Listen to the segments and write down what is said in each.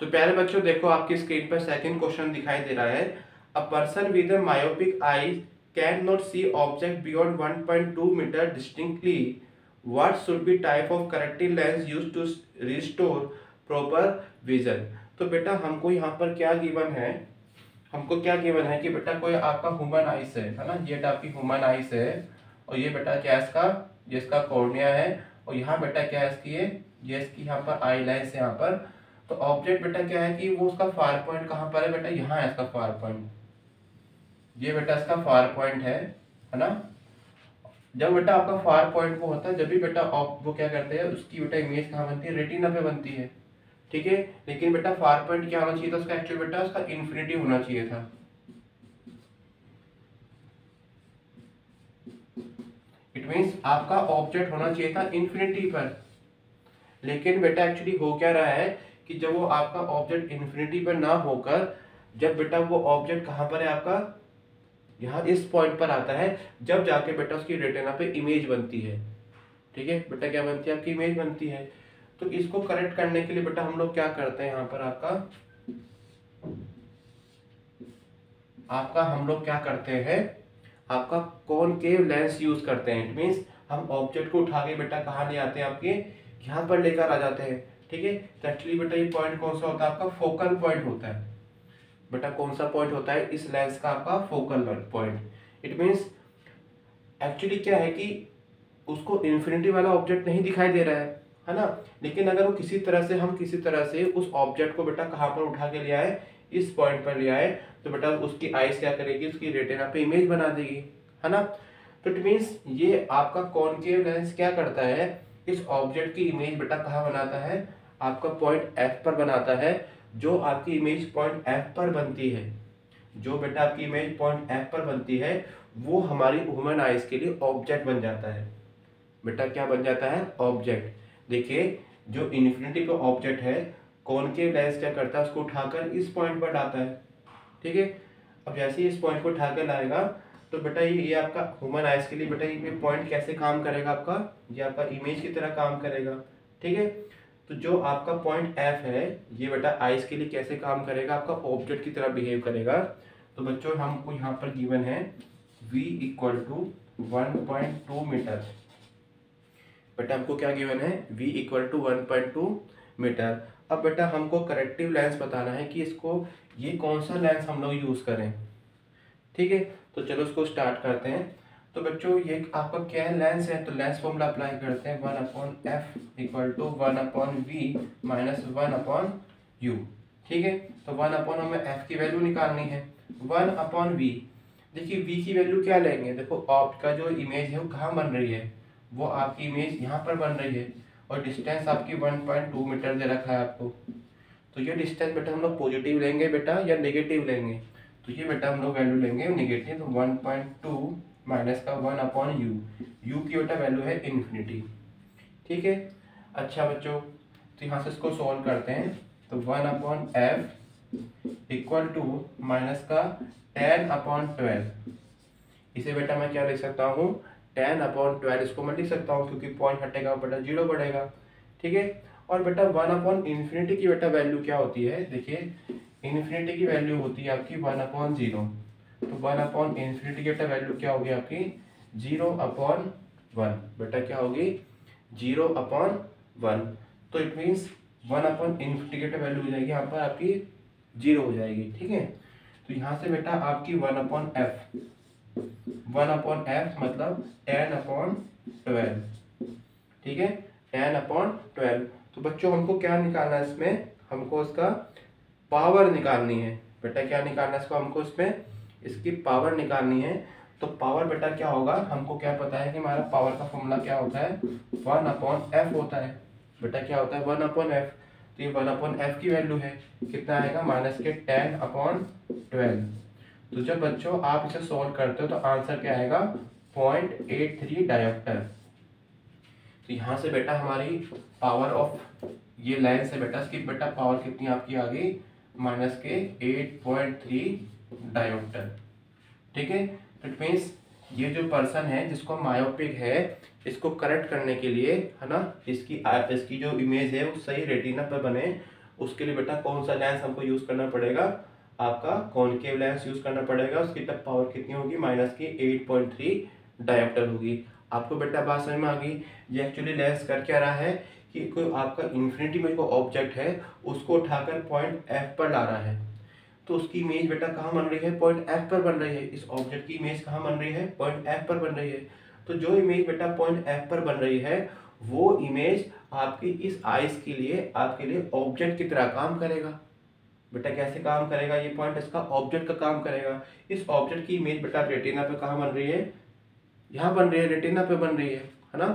तो प्यारे बच्चों देखो आपकी स्क्रीन पर सेकंड क्वेश्चन दिखाई दे रहा है। A person with myopic eyes can not see object beyond 1.2 metre distinctly, what should be type of corrective lens use to restore proper vision. तो बेटा हमको यहाँ पर क्या गिवन है, हमको क्या गिवन है कि बेटा कोई आपका ह्यूमन आइस है ना, ये आपकी ह्यूमन आइस है और ये बेटा क्या है इसका, ये इसका कॉर्निया है और यहाँ बेटा क्या है इसकी, ये इसकी यहाँ पर आई लाइन्स यहाँ पर। तो ऑब्जेक्ट बेटा क्या है कि वो उसका फार पॉइंट कहाँ पर है बेटा, यहाँ है इसका फार पॉइंट, ये बेटा इसका फार पॉइंट है ना। जब बेटा आपका फार पॉइंट वो होता है जब भी बेटा वो क्या करते हैं उसकी बेटा इमेज कहाँ बनती है, रेटिना पे बनती है, ठीक है। लेकिन बेटा फार पॉइंट क्या होना चाहिए था उसका एक्चुअल बेटा, उसका इन्फिनिटी होना चाहिए था। इट मीन्स आपका ऑब्जेक्ट होना चाहिए था इन्फिनिटी पर, लेकिन बेटा एक्चुअली हो क्या रहा है कि जब वो आपका ऑब्जेक्ट इन्फिनिटी पर ना होकर जब बेटा वो ऑब्जेक्ट कहाँ पर है आपका, यहाँ इस पॉइंट पर आता है, जब जाके बेटा उसकी रेटिना पे इमेज बनती है, ठीक है बेटा क्या बनती है आपकी इमेज बनती है। तो इसको करेक्ट करने के लिए बेटा हम लोग क्या करते हैं यहाँ पर आपका हम लोग क्या करते हैं, आपका कॉनकेव लेंस यूज करते हैं। इट मीन्स हम ऑब्जेक्ट को उठा के बेटा कहाँ ले आते हैं आपके, यहाँ पर लेकर आ जाते हैं, ठीक है। तो एक्चुअली बेटा ये पॉइंट कौन सा होता है आपका, फोकल पॉइंट होता है। बेटा कौन सा पॉइंट होता है इस लेंस का आपका, focal point. It means actually क्या है कि उसको इन्फिनिटी वाला ऑब्जेक्ट नहीं दिखाई दे रहा है ना, लेकिन अगर वो किसी तरह से हम किसी तरह से उस ऑब्जेक्ट को बेटा कहाँ पर उठा के ले आए, इस पॉइंट पर ले आए, तो बेटा उसकी आइज क्या करेगी, उसकी रेटिना पे इमेज बना देगी, है ना। तो इट मीन्स ये आपका कॉनकेव लेंस क्या करता है, इस ऑब्जेक्ट की इमेज बेटा कहाँ बनाता है आपका, पॉइंट एफ पर बनाता है। जो आपकी इमेज पॉइंट एफ पर बनती है, जो बेटा आपकी इमेज पॉइंट एफ पर बनती है वो हमारी ह्यूमन आइज के लिए ऑब्जेक्ट बन जाता है। बेटा क्या बन जाता है, ऑब्जेक्ट। देखिए जो इन्फिनिटी पे ऑब्जेक्ट है, कॉनकेव लेंस क्या करता है उसको उठाकर इस पॉइंट पर डालता है, ठीक है। अब जैसे ही इस पॉइंट को उठाकर लाएगा तो बेटा ये आपका ह्यूमन आइज के लिए बेटा ये पॉइंट कैसे काम करेगा आपका, ये आपका इमेज की तरह काम करेगा, ठीक है। तो जो आपका पॉइंट एफ है ये बेटा आइज के लिए कैसे काम करेगा, आपका ऑब्जेक्ट की तरह बिहेव करेगा। तो बच्चों हमको यहाँ पर गिवन है v इक्वल टू 1.2 मीटर। बेटा हमको क्या गिवन है, v इक्वल टू 1.2 मीटर। अब बेटा हमको करेक्टिव लेंस बताना है कि इसको ये कौन सा लेंस हम लोग यूज़ करें, ठीक है। तो चलो इसको स्टार्ट करते हैं। तो बच्चों ये आपका क्या लेंस है, तो लेंस फॉर्मूला अप्लाई करते हैं, 1/f equal to 1/v minus 1/u, ठीक है। तो 1/ हमें f की वैल्यू निकालनी है, 1/v। देखिए v की वैल्यू क्या लेंगे, देखो आपका जो इमेज है वो कहाँ बन रही है, वो आपकी इमेज यहाँ पर बन रही है और डिस्टेंस आपकी 1.2 मीटर दे रखा है आपको। तो ये डिस्टेंस बेटा हम लोग पॉजिटिव लेंगे बेटा या नेगेटिव लेंगे, तो ये बेटा हम लोग वैल्यू लेंगे नेगेटिव। तो 1.2 माइनस का 1/u, u की बेटा वैल्यू है इन्फिनिटी, ठीक है। अच्छा बच्चों तो यहाँ से इसको सॉल्व करते हैं, तो 1/f इक्वल टू माइनस का 10/12। इसे बेटा मैं क्या लिख सकता हूँ, 10/12 इसको मैं लिख सकता हूँ, क्योंकि पॉइंट हटेगा बेटा जीरो बढ़ेगा, ठीक है। और बेटा 1/∞ की बेटा वैल्यू क्या होती है, देखिए इन्फिनिटी की वैल्यू होती है आपकी 1/0। तो 1/∞ की बेटा वैल्यू क्या होगी आपकी, 0/1। बेटा क्या होगी, 0/1। तो इट मीन्स 1/∞ की बेटा वैल्यू हो जाएगी यहाँ पर आपकी 0 हो जाएगी, ठीक है। तो यहाँ से बेटा आपकी 1/f मतलब 10/12, ठीक है, 10/12। तो बच्चों हमको क्या निकालना है इसमें, हमको इसका पावर निकालनी है। बेटा क्या निकालना है इसको, हमको इसमें इसकी पावर निकालनी है। तो पावर बेटा क्या होगा, हमको क्या पता है कि हमारा पावर का फॉर्मूला क्या होता है, 1/f होता है। बेटा क्या होता है, 1/f। तो ये 1/f की वैल्यू है, कितना आएगा, माइनस के 10/12। तो जब बच्चों आप इसे सॉल्व करते हो तो आंसर क्या आएगा, 0.83 डायोप्टर। तो यहाँ से बेटा हमारी पावर ऑफ ये लेंस है बेटा, इसकी बेटा पावर कितनी आपकी आ गई, माइनस के 8.3 डायोप्टर, ठीक है। इट मीन्स ये जो पर्सन है जिसको मायोपिक है, इसको करेक्ट करने के लिए है ना, इसकी जो इमेज है वो सही रेटिना पर बने उसके लिए बेटा कौन सा लेंस हमको यूज करना पड़ेगा, आपका कॉनकेव लेंस यूज करना पड़ेगा। उसकी तब पावर कितनी होगी, माइनस की 8.3 डायोप्टर होगी। आपको बेटा बात समझ में आ गई। ये एक्चुअली लेंस कर क्या रहा है कि कोई आपका इन्फिनिटी में कोई ऑब्जेक्ट है उसको उठाकर पॉइंट एफ पर ला रहा है, तो उसकी इमेज बेटा कहाँ बन रही है, पॉइंट एफ पर बन रही है। इस ऑब्जेक्ट की इमेज कहाँ बन रही है, पॉइंट एफ पर बन रही है। तो जो इमेज बेटा पॉइंट एफ पर बन रही है वो इमेज आपकी इस आइज के लिए, आपके लिए ऑब्जेक्ट की तरह काम करेगा। बेटा कैसे काम करेगा, ये पॉइंट इसका ऑब्जेक्ट का काम करेगा। इस ऑब्जेक्ट की इमेज बेटा रेटिना पे कहाँ बन रही है, यहाँ बन रही है, रेटिना पे बन रही है ना।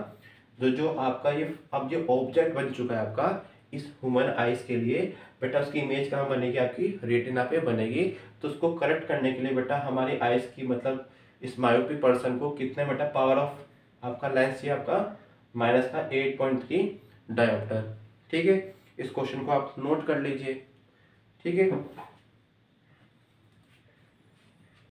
तो जो आपका ये अब जो ऑब्जेक्ट बन चुका है आपका इस ह्यूमन आइज के लिए बेटा उसकी इमेज कहाँ बनेगी, आपकी रेटिना पे बनेगी। तो उसको करेक्ट करने के लिए बेटा हमारी आइज की मतलब इस मायोपिक पर्सन को कितने बेटा पावर ऑफ आपका लेंस चाहिए, आपका माइनस का 8.3 डायोप्टर। ठीक है, इस क्वेश्चन को आप नोट कर लीजिए। ठीक है।